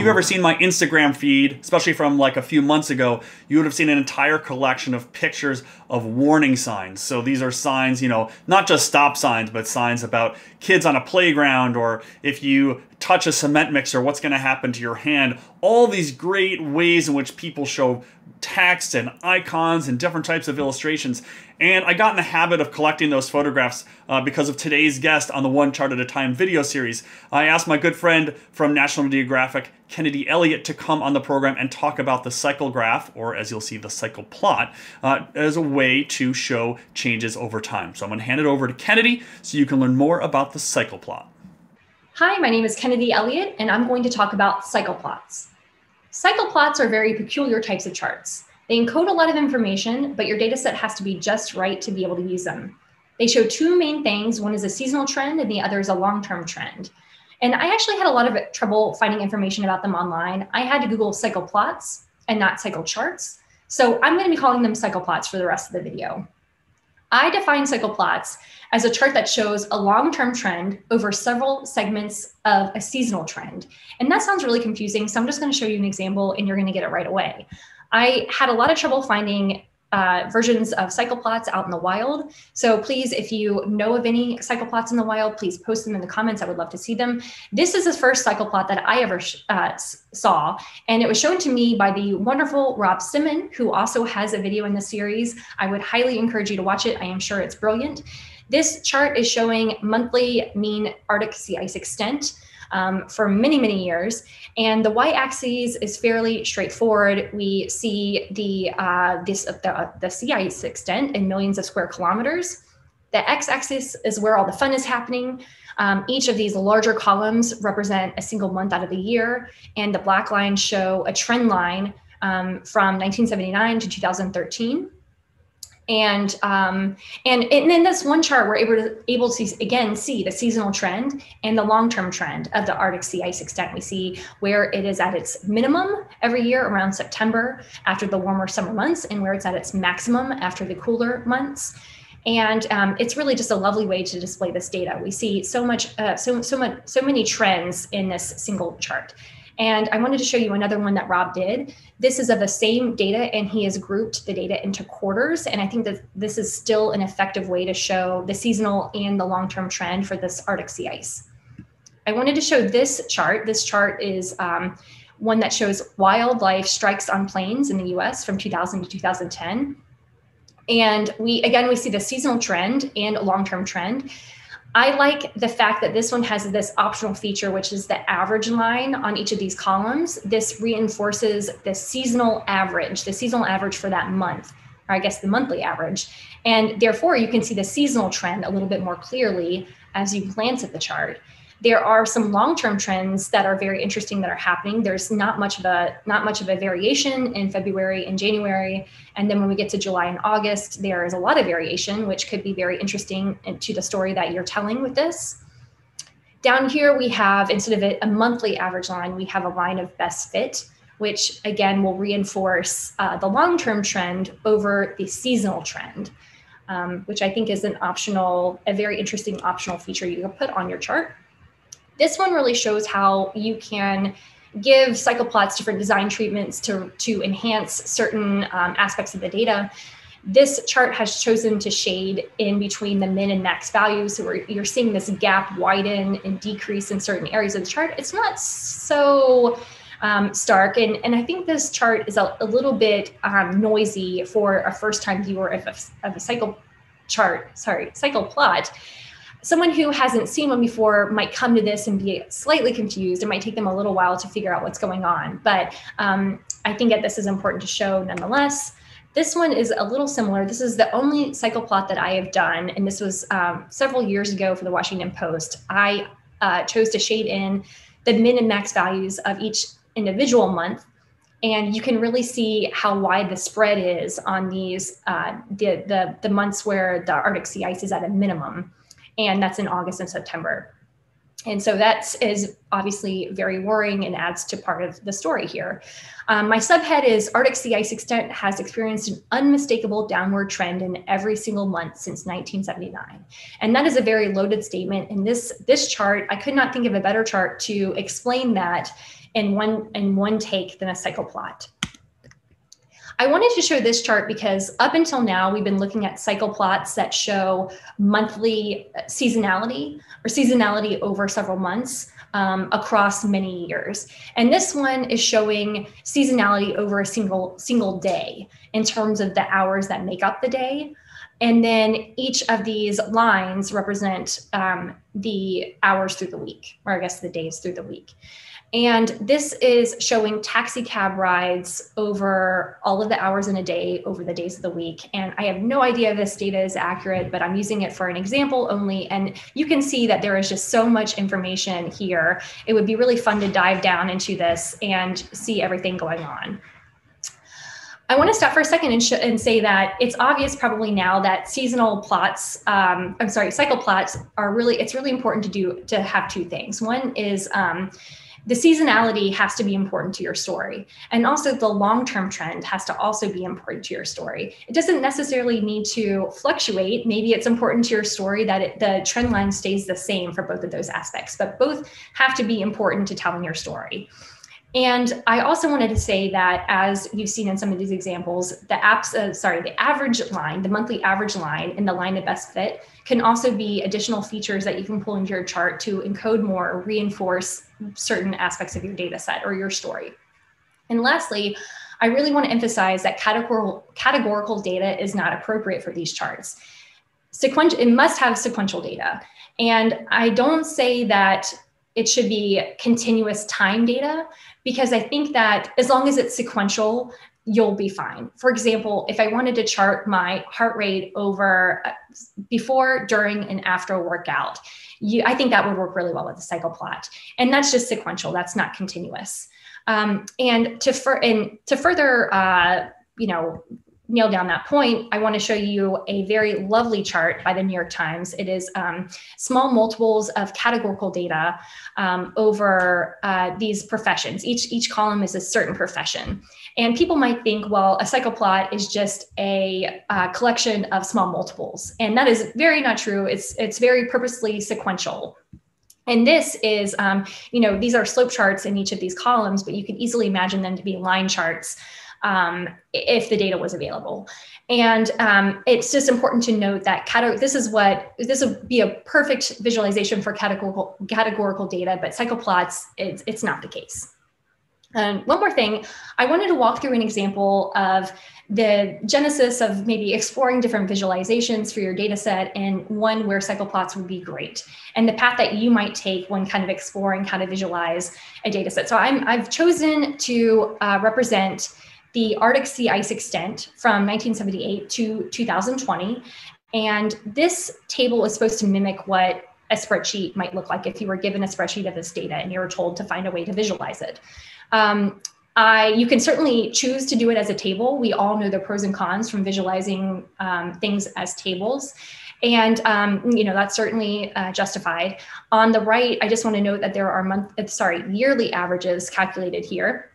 you've ever seen my Instagram feed, especially from like a few months ago, you would have seen an entire collection of pictures of warning signs. So these are signs, you know, not just stop signs, but signs about kids on a playground, or if you touch a cement mixer, what's going to happen to your hand. All these great ways in which people show text and icons and different types of illustrations. And I got in the habit of collecting those photographs because of today's guest on the One Chart at a Time video series. I asked my good friend from National Geographic, Kennedy Elliott, to come on the program and talk about the cycle graph, or as you'll see, the cycle plot, as a way to show changes over time. So I'm going to hand it over to Kennedy so you can learn more about the cycle plot. Hi, my name is Kennedy Elliott, and I'm going to talk about cycle plots. Cycle plots are very peculiar types of charts. They encode a lot of information, but your data set has to be just right to be able to use them. They show two main things. One is a seasonal trend and the other is a long-term trend. And I actually had a lot of trouble finding information about them online. I had to Google cycle plots and not cycle charts. So I'm going to be calling them cycle plots for the rest of the video. I define cycle plots as a chart that shows a long-term trend over several segments of a seasonal trend. And that sounds really confusing, so I'm just going to show you an example and you're going to get it right away. I had a lot of trouble finding versions of cycle plots out in the wild. So please, if you know of any cycle plots in the wild, please post them in the comments. I would love to see them. This is the first cycle plot that I ever saw. And it was shown to me by the wonderful Rob Simmon, who also has a video in the series. I would highly encourage you to watch it. I am sure it's brilliant. This chart is showing monthly mean Arctic sea ice extent for many, many years. And the y-axis is fairly straightforward. We see the sea ice extent in millions of square kilometers. The x-axis is where all the fun is happening. Each of these larger columns represent a single month out of the year. And the black lines show a trend line from 1979 to 2013. And in this one chart, we're able to again see the seasonal trend and the long-term trend of the Arctic sea ice extent. We see where it is at its minimum every year around September after the warmer summer months, and where it's at its maximum after the cooler months. And it's really just a lovely way to display this data. We see so many trends in this single chart. And I wanted to show you another one that Rob did. This is of the same data, and he has grouped the data into quarters. And I think that this is still an effective way to show the seasonal and the long-term trend for this Arctic sea ice. I wanted to show this chart. This chart is one that shows wildlife strikes on planes in the US from 2000 to 2010. And we see the seasonal trend and a long-term trend. I like the fact that this one has this optional feature, which is the average line on each of these columns. This reinforces the seasonal average for that month, or I guess the monthly average. And therefore, you can see the seasonal trend a little bit more clearly as you glance at the chart. There are some long-term trends that are very interesting that are happening. There's not much of a variation in February and January. And then when we get to July and August, there is a lot of variation, which could be very interesting to the story that you're telling with this. Down here, we have, instead of a monthly average line, we have a line of best fit, which again will reinforce the long-term trend over the seasonal trend, which I think is a very interesting optional feature you can put on your chart. This one really shows how you can give cycle plots different design treatments to enhance certain aspects of the data. This chart has chosen to shade in between the min and max values. So you're seeing this gap widen and decrease in certain areas of the chart. It's not so stark. And I think this chart is a little bit noisy for a first-time viewer of a cycle plot. Someone who hasn't seen one before might come to this and be slightly confused. It might take them a little while to figure out what's going on. But I think that this is important to show nonetheless. This one is a little similar. This is the only cycle plot that I have done. And this was several years ago for the Washington Post. I chose to shade in the min and max values of each individual month. And you can really see how wide the spread is on these the months where the Arctic sea ice is at a minimum. And that's in August and September. And so that is obviously very worrying and adds to part of the story here. My subhead is Arctic sea ice extent has experienced an unmistakable downward trend in every single month since 1979. And that is a very loaded statement. And this chart, I could not think of a better chart to explain that in one take than a cycle plot. I wanted to show this chart because up until now, we've been looking at cycle plots that show monthly seasonality or seasonality over several months across many years. And this one is showing seasonality over a single day in terms of the hours that make up the day. And then each of these lines represent the hours through the week, or I guess the days through the week. And this is showing taxi cab rides over all of the hours in a day, over the days of the week. And I have no idea if this data is accurate, but I'm using it for an example only. And you can see that there is just so much information here. It would be really fun to dive down into this and see everything going on. I want to stop for a second and say that it's obvious probably now that cycle plots are really, it's really important to have two things. One is, the seasonality has to be important to your story. And also the long-term trend has to also be important to your story. It doesn't necessarily need to fluctuate. Maybe it's important to your story that the trend line stays the same for both of those aspects, but both have to be important to telling your story. And I also wanted to say that, as you've seen in some of these examples, the average line, the monthly average line, and the line of best fit can also be additional features that you can pull into your chart to encode more or reinforce certain aspects of your data set or your story. And lastly, I really want to emphasize that categorical data is not appropriate for these charts. It must have sequential data. And I don't say that it should be continuous time data, because I think that as long as it's sequential, you'll be fine. For example, if I wanted to chart my heart rate over before, during, and after a workout, I think that would work really well with the cycle plot. And that's just sequential, that's not continuous. And to further nail down that point, I want to show you a very lovely chart by the New York Times. It is small multiples of categorical data over these professions. Each column is a certain profession. And people might think, well, a cycle plot is just a collection of small multiples. And that is very not true. It's very purposely sequential. And this is, these are slope charts in each of these columns, but you could easily imagine them to be line charts if the data was available. And it's just important to note that this would be a perfect visualization for categorical data, but cycle plots, it's not the case. One more thing, I wanted to walk through an example of the genesis of maybe exploring different visualizations for your data set, and one where cycle plots would be great, and the path that you might take when kind of exploring how to visualize a data set. So I've chosen to represent the Arctic sea ice extent from 1978 to 2020. And this table is supposed to mimic what a spreadsheet might look like if you were given a spreadsheet of this data and you were told to find a way to visualize it. You can certainly choose to do it as a table. We all know the pros and cons from visualizing things as tables. And that's certainly justified. On the right, I just want to note that there are yearly averages calculated here.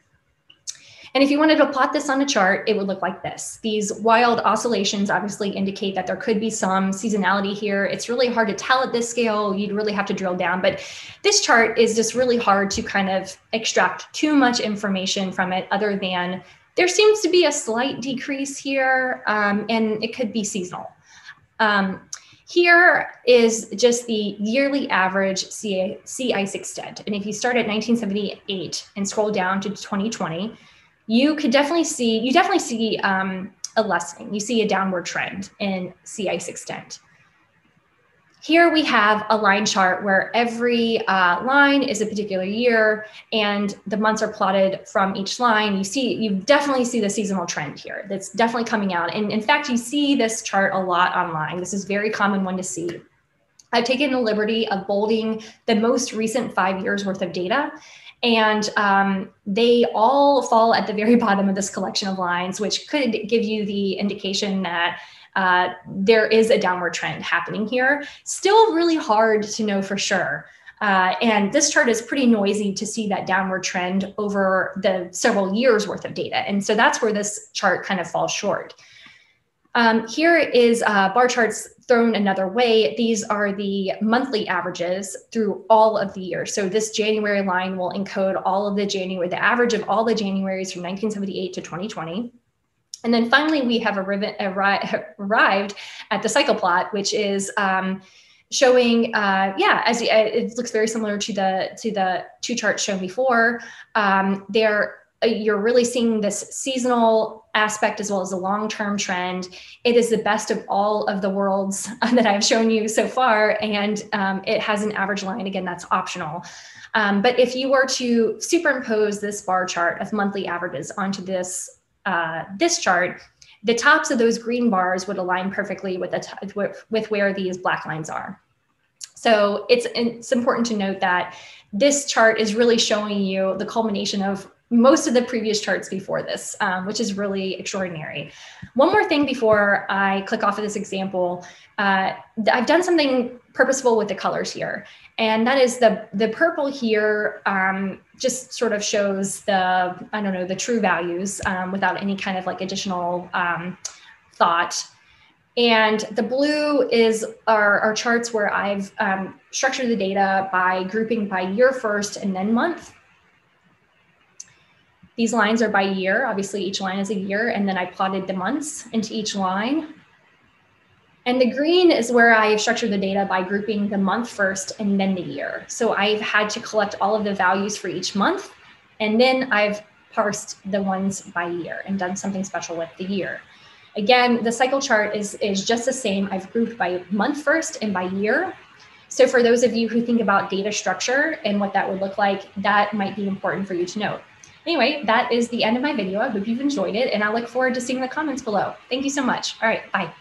And if you wanted to plot this on a chart, it would look like this. These wild oscillations obviously indicate that there could be some seasonality here. It's really hard to tell at this scale. You'd really have to drill down, but this chart is just really hard to kind of extract too much information from it, other than there seems to be a slight decrease here, and it could be seasonal. Here is just the yearly average sea ice extent. And if you start at 1978 and scroll down to 2020, you definitely see a lessening. You see a downward trend in sea ice extent. Here we have a line chart where every line is a particular year and the months are plotted from each line. You definitely see the seasonal trend here. That's definitely coming out. And in fact, you see this chart a lot online. This is a very common one to see. I've taken the liberty of bolding the most recent 5 years worth of data. And they all fall at the very bottom of this collection of lines, which could give you the indication that there is a downward trend happening here. Still really hard to know for sure. And this chart is pretty noisy to see that downward trend over the several years worth of data. And so that's where this chart kind of falls short. Here is bar charts thrown another way. These are the monthly averages through all of the year. So this January line will encode all of the January, the average of all the Januaries from 1978 to 2020. And then finally, we have arrived at the cycle plot, which is showing, as it looks very similar to the two charts shown before. You're really seeing this seasonal aspect as well as a long-term trend. It is the best of all of the worlds that I've shown you so far, and it has an average line. Again, that's optional. But if you were to superimpose this bar chart of monthly averages onto this this chart, the tops of those green bars would align perfectly with where these black lines are. So it's important to note that this chart is really showing you the culmination of most of the previous charts before this, which is really extraordinary. One more thing before I click off of this example, I've done something purposeful with the colors here. And that is the purple here just sort of shows the, the true values without any kind of like additional thought. And the blue is our charts where I've structured the data by grouping by year first and then month. These lines are by year. Obviously, each line is a year. And then I plotted the months into each line. And the green is where I have structured the data by grouping the month first and then the year. So I've had to collect all of the values for each month. And then I've parsed the ones by year and done something special with the year. Again, the cycle chart is just the same. I've grouped by month first and by year. So for those of you who think about data structure and what that would look like, that might be important for you to note. Anyway, that is the end of my video. I hope you've enjoyed it, and I look forward to seeing the comments below. Thank you so much. All right, bye.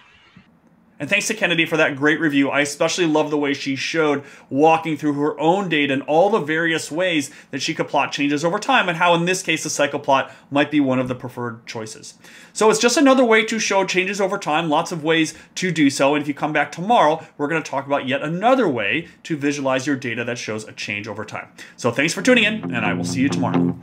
And thanks to Kennedy for that great review. I especially love the way she showed walking through her own data and all the various ways that she could plot changes over time, and how in this case the cycle plot might be one of the preferred choices. So it's just another way to show changes over time, lots of ways to do so. And if you come back tomorrow, we're going to talk about yet another way to visualize your data that shows a change over time. So thanks for tuning in, and I will see you tomorrow.